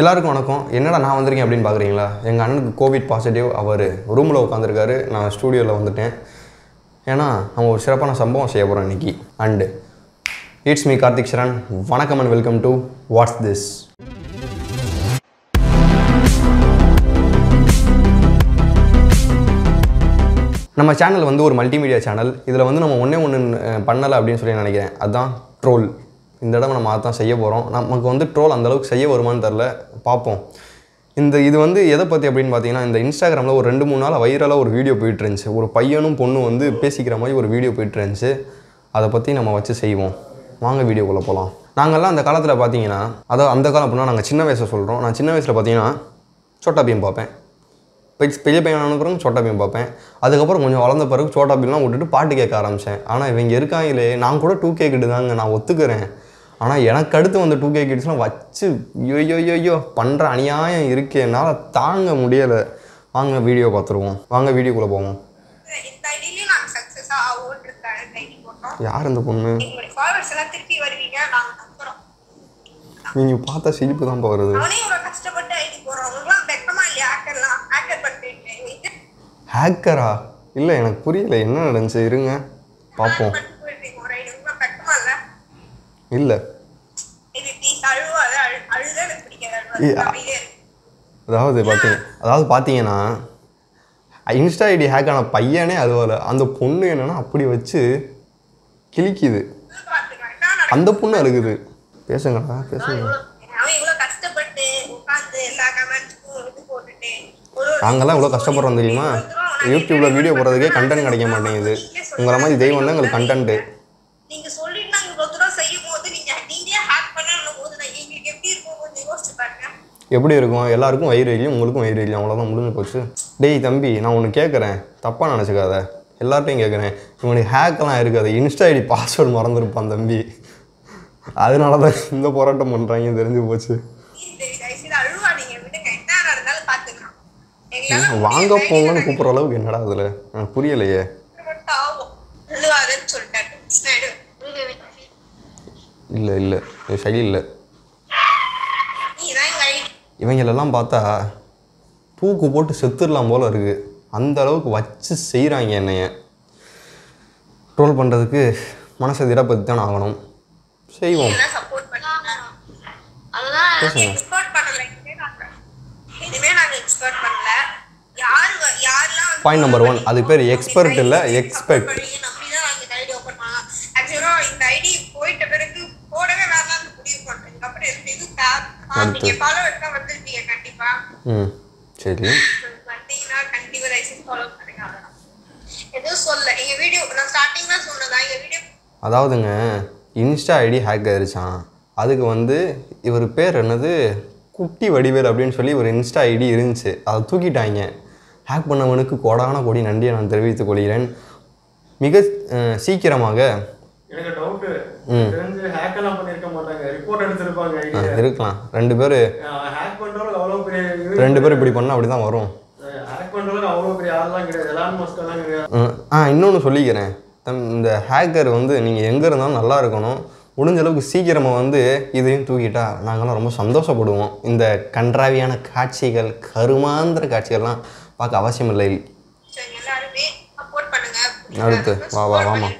எல்லாருக்கும் வணக்கம். என்னடா நான் வந்திருக்கேன் அப்படின்னு பார்க்குறீங்களா? எங்கள் அண்ணனுக்கு கோவிட் பாசிட்டிவ். அவர் ரூமில் உட்காந்துருக்காரு, நான் ஸ்டூடியோவில் வந்துட்டேன். ஏன்னா அவன் ஒரு சிறப்பான சம்பவம் செய்ய போகிறான் இன்றைக்கி. அண்டு இட்ஸ் மீ கார்த்திக் சரண். வணக்கம் and welcome to what's this. நம்ம சேனல் வந்து ஒரு மல்டிமீடியா சேனல். இதில் வந்து நம்ம ஒன்றே ஒன்று பண்ணலை அப்படின்னு சொல்லி நினைக்கிறேன். அதுதான் ட்ரோல். இந்த இடம் நம்ம அதான் செய்ய போகிறோம். நமக்கு வந்து ட்ரோல் அந்தளவுக்கு செய்ய வருமானு தெரில, பார்ப்போம். இது வந்து எதை பற்றி அப்படின்னு பார்த்தீங்கன்னா, இந்த இன்ஸ்டாகிராமில் ஒரு 2-3 நாள் வைரலாக ஒரு வீடியோ போயிட்டுருந்துச்சு. ஒரு பையனும் பொண்ணும் வந்து பேசிக்கிற மாதிரி ஒரு வீடியோ போயிட்டுருந்துச்சு. அதை பற்றி நம்ம வச்சு செய்வோம். வாங்க வீடியோக்குள்ளே போகலாம். நாங்கள்லாம் அந்த காலத்தில் பார்த்தீங்கன்னா, அதாவது அந்த காலம் அப்படின்னா நாங்கள் சின்ன வயசில் சொல்கிறோம். நான் சின்ன வயசில் பார்த்தீங்கன்னா சோட்டாபியம் பார்ப்பேன். பெரிய பையன் அனுப்புறவங்க சோட்டாபியம் பார்ப்பேன். அதுக்கப்புறம் கொஞ்சம் வளர்ந்த பிறகு சோட்டாபியெலாம் விட்டுட்டு பாட்டு கேட்க ஆரம்பித்தேன். ஆனால் இவங்க இருக்காங்களே, நான் கூட 2K கிட்டு தாங்க, நான் ஒத்துக்கிறேன். ஆனால் எனக்கு அடுத்து வந்து 2K கிட்ஸ்லாம் வச்சு ஐயோ பண்ணுற அநியாயம் இருக்குது, என்னால் தாங்க முடியலை. வாங்க வீடியோ பார்த்துருவோம். வாங்க வீடியோக்குள்ளே போவோம். யார் இந்த பொண்ணு? நீங்கள் பார்த்தா சிரிப்பு தான் போகிறது. ஹேக்கரா? இல்லை, எனக்கு புரியலை என்ன நடந்துச்சு. இருங்க பார்ப்போம். இல்லை அதாவது பார்த்தீங்கன்னா, இன்ஸ்டா ஐடி ஹேக் ஆன பையனே அதுவால், அந்த பொண்ணு என்னென்னா அப்படி வச்சு கிழிக்குது. அந்த பொண்ணு அழுகுது. பேசுங்கண்ணா பேசுங்க. நாங்கள்லாம் இவ்வளோ கஷ்டப்படுறோம் தெரியுமா? யூடியூப்பில் வீடியோ போடுறதுக்கே கண்டென்ட் கிடைக்க மாட்டேங்குது. உங்களை மாதிரி தெய்வம் தான் எங்களுக்கு கண்டென்ட்டு. எப்படி இருக்கும்? எல்லாருக்கும் வயிறு இல்லையும், உங்களுக்கும் வயிறு இல்லையும். அவ்வளோதான், முடிஞ்சு போச்சு. டேய் தம்பி, நான் ஒன்று கேட்குறேன், தப்பாக நினச்சிக்காத. எல்லார்ட்டையும் கேட்குறேன். இவனுக்கு ஹேக்கெல்லாம் இருக்காது. இன்ஸ்டா ஐடி பாஸ்வேர்டு மறந்துருப்பான் தம்பி, அதனால தான் இந்த போராட்டம் பண்ணுறாங்க. தெரிஞ்சு போச்சு. வாங்க போங்கன்னு கூப்பிட்ற அளவுக்கு என்னடா அதில்? எனக்கு புரியலையே. இல்லை இல்லை சரி இல்லை. இவங்களெல்லாம் பார்த்தா பூக்கு போட்டு செத்துடலாம் போல் இருக்குது. அந்த அளவுக்கு வச்சு செய்கிறாங்க. என்னைய ட்ரோல் பண்ணுறதுக்கு மனசை திடப்பத்தி தான் ஆகணும். செய்வோம். பாயிண்ட் நம்பர் 1, அது பேர் எக்ஸ்பர்ட் இல்லை எக்ஸ்பெக்ட். சரி அதாவதுங்க, இன்ஸ்டா ஐடி ஹேக் ஆகிருச்சான். அதுக்கு வந்து இவர் பேர் என்னது, குட்டி வடிவேல் அப்படின்னு சொல்லி ஒரு இன்ஸ்டா ஐடி இருந்துச்சு. அதை தூக்கிட்டாங்க. ஹேக் பண்ணவனுக்கு கோடான கோடி நன்றியை நான் தெரிவித்துக் கொள்கிறேன். மிக சீக்கிரமாக இருக்கலாம். ரெண்டு பேரும் இப்படி பண்ணால் அப்படி தான் வரும். இன்னொன்று சொல்லிக்கிறேன், இந்த ஹேக்கர் வந்து நீங்கள் எங்கே இருந்தாலும் நல்லா இருக்கணும். முடிஞ்ச அளவுக்கு சீக்கிரமாக வந்து இதையும் தூக்கிட்டா நாங்கள்லாம் ரொம்ப சந்தோஷப்படுவோம். இந்த கன்றாவியான காட்சிகள், கருமாந்திர காட்சிகள்லாம் பார்க்க அவசியம் இல்லை. அடுத்து வா வா வாமா.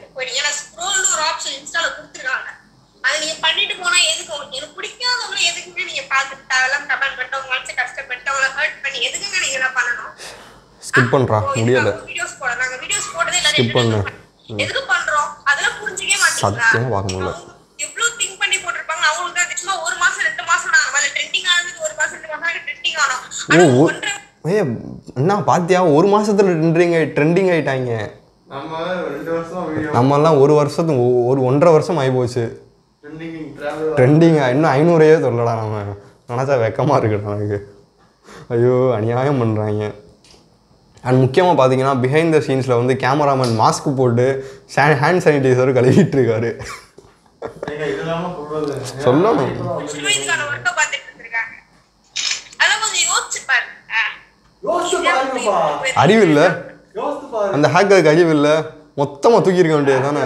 ஸ்கிப் பண்றா முடியல. ஸ்கிப் பண்ணு. எதுக்கு பண்றோம் அதல புரிஞ்சிக்கவே மாட்டீங்க. சத்தியமா பார்க்க முடியல. இவ்ளோ திங்க் பண்ணி போட்டுருப்பாங்க. அவங்களுக்கு அது சும்மா ஒரு மாசம் 2 மாசம் தான் வல ட்ரெண்டிங் ஆனது. ஒரு மாசம் 2 மாசம் ட்ரெண்டிங் ஆனோம். ஏய் அண்ணா பாத்தியா, ஒரு மாசத்துல ட்ரெண்டிங் ஆயிட்டாங்க. நம்ம 2 வருஷம் வீடியோ நம்மலாம் 1 வருஷத்துக்கு 1.5 வருஷம் ஆயி போச்சு. ட்ரெண்டிங் இன்னும் 500 ஏ சொல்லடா. நம்ம நினச்சா வெக்கமாக இருக்குது நமக்கு. ஐயோ அநியாயம் பண்ணுறாங்க. அண்ட் முக்கியமாக பார்த்தீங்கன்னா, பிஹைண்ட் த சீன்ஸில் வந்து கேமராமேன் மாஸ்க் போட்டு ஹேண்ட் சானிடைசர் கழுவிட்டு இருக்காரு. சொல்லணும். அறிவில்லை அந்த ஹேக்கருக்கு, அறிவில்லை. மொத்தமாக தூக்கியிருக்க வேண்டியது தானே.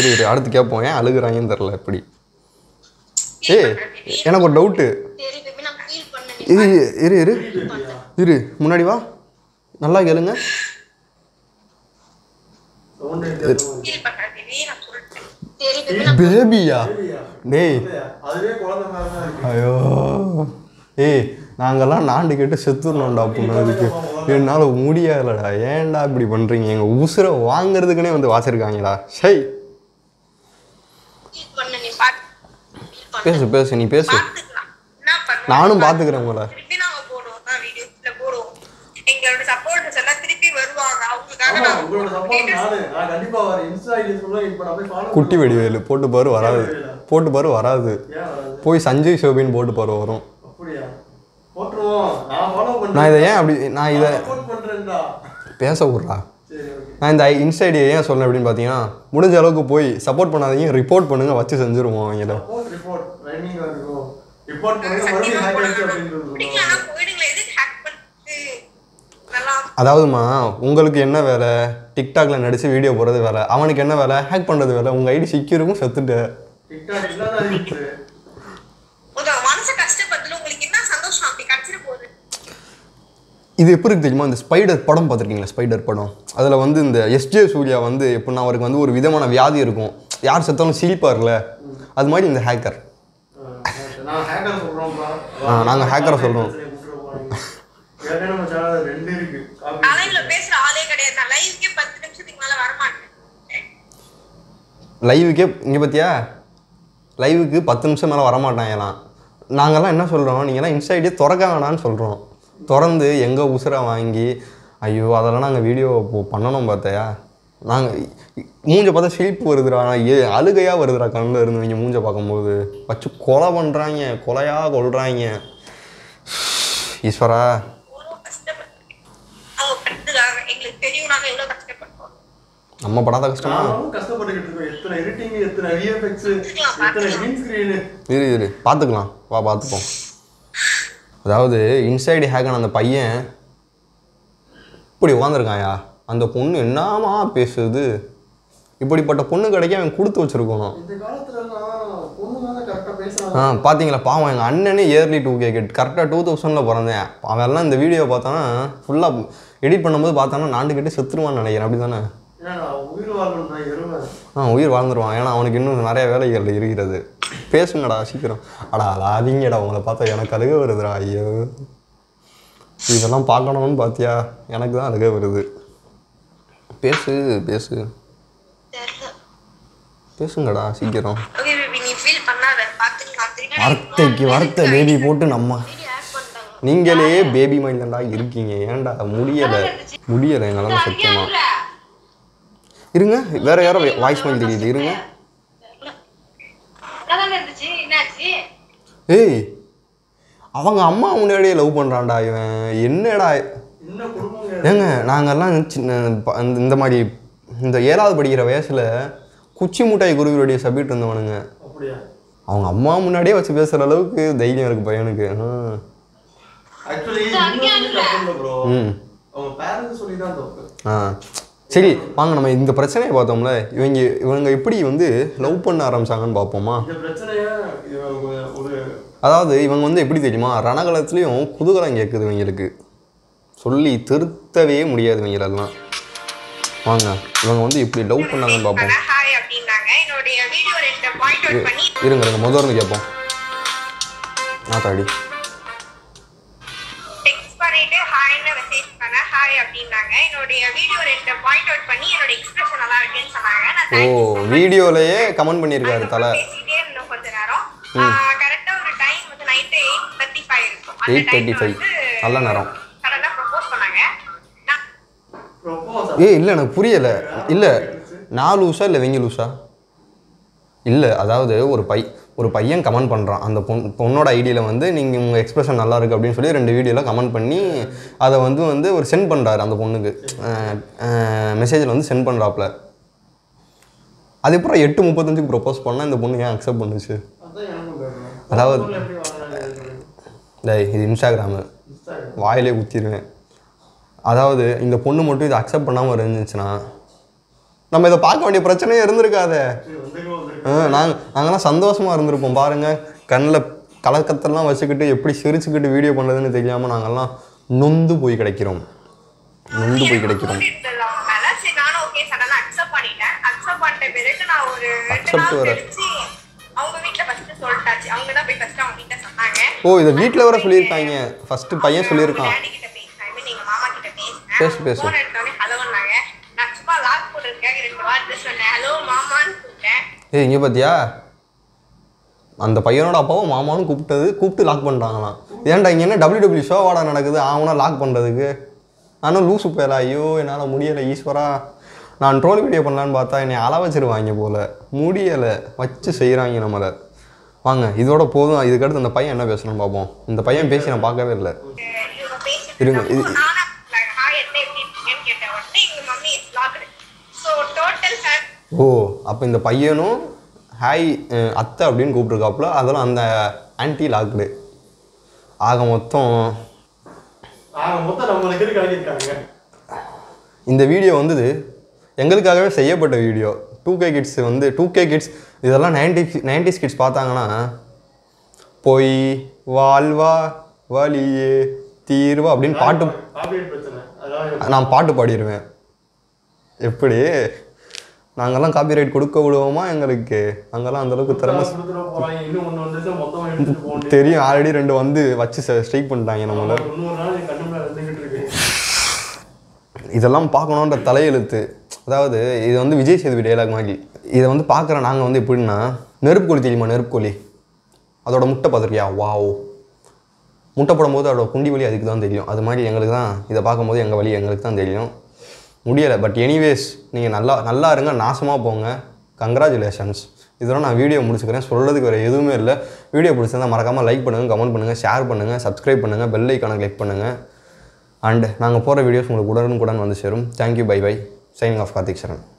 இரு அடுத்து கேட்போம். ஏன் அழுகுறாங்கன்னு தெரில. எப்படி எனக்கு ஒரு டவுட். சரி பேபி நான் ஃபீல் பண்ணேன். இரு இரு இரு முன்னாடி வா. நல்லா கேளுங்க. சவுண்ட் ஃபீல் பண்ணா பேபி நான் சொல்றேன். சரி பேபி நான் பேபியா? டேய் அதுவே குழந்தை மாதிரி தான் இருக்கு. ஐயோ ஏய் நாங்கெல்லாம் நாண்டு கேட்டு செத்துறணும்டா புண்ணதுக்கு. என்னால முடியலடா. ஏன்டா இப்படி பண்றீங்க? எங்க உசுரை வாங்குறதுக்குனே வந்து வாசிருக்காங்கடா. சை ஃபீல் பண்ண நீ பாத்து பேசு பேசு நீ பேசு. நானும் பாத்துக்கிறேன் உங்களை. திருப்பி நாங்க போடுவோம் தான் வீடியோஸ்ல போடுவோம். எங்களோட சப்போர்ட்டர்ஸ் எல்லாம் திருப்பி வருவாங்க. அவங்களுக்காக நான் உங்களோட சப்போர்ட் நான் கண்டிப்பா வரேன். இன்ஸ்டா ஐடி சொல்ல இப்ப நான் போய் ஃபாலோ குட்டி வெடிவேல போட்டு பாரு வராது. போட்டு பாரு வராது. போய் சஞ்சய் ஷோபின் போட்டு பாரு வரும். அப்படியே போட்றோம். நான் ஃபாலோ பண்றேன். நான் இத ஏன் அப்படி நான் இத சப்போர்ட் பண்றேன்டா. பேச ஊர்டா. சரி ஓகே. நான் இந்த இன்ஸ்டா ஐடி ஏன் சொல்றேன் அப்படினு பாத்தீங்கன்னா முடிஞ்ச அளவுக்கு போய் சப்போர்ட் பண்ணாதீங்க. ரிப்போர்ட் பண்ணுங்க வச்சு செஞ்சிருவோம் அவங்கள. ரிப்போர்ட் ட்ரைனிங் வருது. ரிப்போர்ட் பண்ணுங்க மறுபடியும் ஹேக் ஆயிடுச்சு அப்படின்றது. நீங்கலாம் போய்டுங்க எதுக்கு ஹேக் பண்ணிட்டு நல்லா. அதாவதுமா உங்களுக்கு என்ன வேலை? TikTokல நடிச்சு வீடியோ போறது வேலை. அவனுக்கு என்ன வேலை? ஹேக் பண்றது வேலை. உங்க ஐடி சிக்கிருக்கும் செத்துட்ட. TikTok இல்லாத ஆயிடுச்சு. உங்க மனச கஷ்டப்பட்டது உங்களுக்கு என்ன சந்தோஷம் அப்படி கடிச்சிர போகுது. இது எப்படி தெரியுமா? இந்த ஸ்பைடர் படம் பார்த்துருக்கீங்களா? ஸ்பைடர் படம் அதில் வந்து இந்த எஸ்ஜே சூர்யா வந்து எப்படின்னா அவருக்கு வந்து ஒரு விதமான வியாதி இருக்கும். யார் செத்தாலும் சிரிப்பார்ல அது மாதிரி இந்த ஹேக்கர். நாங்கள் ஹேக்கரை சொல்கிறோம். லைவுக்கே இங்கே பார்த்தியா லைவுக்கு 10 நிமிஷம் மேலே வரமாட்டாங்கலாம். நாங்கள்லாம் என்ன சொல்கிறோம்? நீங்கள்லாம் இன்ஸ்டாகிட்டே திறக்க வேணான்னு சொல்கிறோம். திறந்து எங்கள் உசுரை வாங்கி ஐயோ அதெல்லாம் நாங்கள் வீடியோ பண்ணணும் பார்த்தையா. நாங்கள் மூஞ்சை பார்த்தா சிரிப்பு வருதுடா. ஏ அழுகையாக வருதுடா கண்ணில் இருந்து. நீங்கள் மூஞ்சை பார்க்கும்போது வச்சு கொலை பண்ணுறாங்க. கொலையாக கொள்கிறாங்க. ஈஸ்வரா நம்ம படாத கஷ்டமா இரு இரு பார்த்துக்கலாம் வா பார்த்துப்போம். அதாவது இன்ஸ்டாடி ஹேக்கான அந்த பையன் இப்படி உட்காந்துருக்காயா. அந்த பொண்ணு என்னமா பேசுது. இப்படிப்பட்ட பொண்ணு கிடைக்க அவன் கொடுத்து வச்சுருக்கணும். பார்த்தீங்களா பாவம் எங்கள் அண்ணனே இயர்லி 2K கரெக்டாக 2000ல் பிறந்தேன். அவன் எல்லாம் இந்த வீடியோ பார்த்தானா ஃபுல்லாக எடிட் பண்ணும்போது பார்த்தானா நாண்டு கிட்டே செத்துருவான்னு நினைக்கிறேன். அப்படி தானே? உயிர் வாழ்ந்துருவான். ஏன்னா அவனுக்கு இன்னும் நிறைய வேலைகள் இருக்கிறது. பேசுங்கடா சீக்கிரம். அடா அதாதீங்கடா. உங்களை பார்த்தா எனக்கு அழுக வருதுடா. ஐயோ இதெல்லாம் பார்க்கணும்னு பார்த்தியா எனக்கு தான் அழுக வருது. பேசு பேசு பேசுங்கடா சீக்கிரம். வார்த்தைக்கு வார்த்தை பேபி போட்டு நம்ம நீங்களே பேபி மைண்டா இருக்கீங்க. ஏன்டா முடியலை முடியலை எங்களால் சத்தியமா. இருங்க வேற யாரோ வாய்ஸ் மைண்ட் தெரியுது. இருங்க ஏய் அவங்க அம்மா முன்னாடியே லவ் பண்ணுறான்டா இவன். என்னடா ஏங்க நாங்கள்லாம் சின்ன இந்த மாதிரி இந்த 7வது படிக்கிற வயசில் குச்சி முட்டாய் குருவியோடைய சப்மிட் இருந்தவனுங்க. அவங்க அம்மா முன்னாடியே வச்சு பேசுகிற அளவுக்கு தைரியம் இருக்குது பையனுக்கு. ஆ சரி வாங்க நம்ம இந்த பிரச்சனையை பார்த்தோம்ல. இவங்க இவங்க எப்படி வந்து லவ் பண்ண ஆரம்பிச்சாங்கன்னு பார்ப்போமா. அதாவது இவங்க வந்து எப்படி தெரியுமா ரணகலத்துலேயும் குதூகலம் கேட்குது இவங்களுக்கு. சொல்லி திருத்தவே முடியாது இவங்களெல்லாம். வாங்க இவங்க வந்து எப்படி லவ் பண்ணாங்கன்னு பார்ப்போம். இருங்க இருங்க முதல்ல கேட்போம். நாத்தாடி வீடியோலயே கமெண்ட் பண்ணிருக்காரு தல. கரெக்ட்டா ஒரு டைம் வந்து நைட் 8:35 இருக்கும். 8:35 நல்ல நேரம். கரெக்ட்டா ப்ரோபோஸ் பண்ணாங்க. ப்ரோபோஸ் ஏய் இல்ல எனக்கு புரியல. இல்ல நாலு ஊசா இல்ல வெங்கி ஊசா இல்ல. அதாவது ஒரு பையன் கமெண்ட் பண்ணுறான். அந்த பொண்ணோட ஐடியில் வந்து நீங்கள் உங்கள் எக்ஸ்பிரஷன் நல்லா இருக்குது அப்படின்னு சொல்லி 2 வீடியோவில் கமெண்ட் பண்ணி அதை வந்து ஒரு சென்ட் பண்ணுறாரு. அந்த பொண்ணுக்கு மெசேஜில் வந்து சென்ட் பண்ணுறாப்புல. அதுக்கப்புறம் 8:35க்கு ப்ரொப்போஸ் பண்ணால் இந்த பொண்ணு ஏன் அக்செப்ட் பண்ணுச்சு? அதாவது இது இன்ஸ்டாகிராமு வாயிலே ஊற்றிடுவேன். அதாவது இந்த பொண்ணு மட்டும் இதை அக்செப்ட் பண்ணாமல் இருந்துச்சுன்னா நம்ம இதை பார்க்க வேண்டிய பிரச்சனையே இருந்திருக்காதே. நாங்கள்லாம் சந்தோஷமாக இருந்திருப்போம் பாருங்கள். கண்ணல கலக்கத்தெல்லாம் வச்சுக்கிட்டு எப்படி சிரிச்சுக்கிட்டு வீடியோ பண்றதுன்னு தெரியாம நாங்கெல்லாம் நொந்து போய் கிடைக்கிறோம் இது வீட்ல வர சொல்லிருக்காங்க ஃபர்ஸ்ட் பையன் சொல்லிருக்கான் பேசு ஏய் இங்க பாத்தியா அந்த பையனோட அப்பாவும் மாமாவும் கூப்பிட்டு லாக் பண்றாங்களாம் ஏன்டா இங்க என்ன WW ஷோ வாடா நடக்குது அவனா லாக் பண்றதுக்கு ஆனா லூசு பேரா ஐயோ என்னால முடியல ஈஸ்வரா நான் ட்ரோல் வீடியோ பண்ணலான்னு பார்த்தா என்னை அள வச்சிருவாங்க போல முடியலை வச்சு செய்கிறாங்க நம்மளை வாங்க இதோட போதும் இதுக்கடுத்து அந்த பையன் என்ன பேசணும்னு பார்ப்போம் இந்த பையன் பேசி நான் பார்க்கவே இல்லை இருங்க ஓ அப்போ இந்த பையனும் ஹாய் அத்தை அப்படின்னு கூப்பிட்ருக்காப்புல அதெல்லாம் அந்த ஆன்டி லாக்டு ஆக மொத்தம் இந்த வீடியோ வந்தது எங்களுக்காகவே செய்யப்பட்ட வீடியோ 2K கிட்ஸ் வந்து 2K கிட்ஸ் இதெல்லாம் 90s கிட்ஸ் பார்த்தாங்கன்னா பொய் வாழ்வா வலியே தீர்வா அப்படின்னு பாட்டு நான் பாட்டு பாடிடுவேன் எப்படி நாங்கள்லாம் காப்பிரைட் கொடுக்க விடுவோமா எங்களுக்கு நாங்கள்லாம் அந்தளவுக்கு திறமை தெரியும் ஆல்ரெடி ரெண்டு வந்து வச்சு ஸ்ட்ரைக் பண்ணிட்டாங்க நம்மளை இதெல்லாம் பார்க்கணுன்ற தலையெழுத்து அதாவது இது வந்து விஜய் சேதுபதி டைலாக் மாதிரி இதை வந்து பார்க்குற நாங்கள் வந்து எப்படின்னா நெருப்புக்கோழி தெரியுமா நெருப்புக்கோழி அதோட முட்டை பார்த்துருக்கியா வாவ் முட்டை போடும்போது அதோட குண்டி வலி அதுக்கு தான் தெரியும் அது மாதிரி எங்களுக்கு தான் இதை பார்க்கும்போது எங்கள் வலி எங்களுக்கு தான் தெரியும் முடியலை பட் எனிவேஸ் நீங்கள் நல்லா இருங்க நாசமாக போங்க கங்க்ராச்சுலேஷன்ஸ் இதெல்லாம் நான் வீடியோ முடிச்சுக்கிறேன் சொல்கிறதுக்கு வேறு எதுவுமே இல்லை வீடியோ பிடிச்சிருந்தா மறக்காமல் லைக் பண்ணுங்கள் கமெண்ட் பண்ணுங்கள் ஷேர் பண்ணுங்கள் சப்ஸ்கிரைப் பண்ணுங்கள் பெல் ஐக்கானை கிளிக் பண்ணுங்கள் அண்ட் நாங்கள் போகிற வீடியோஸ் உங்களுக்கு உடனுக்குடன் வந்து சேரும் thank you bye signing off Karthik சரண்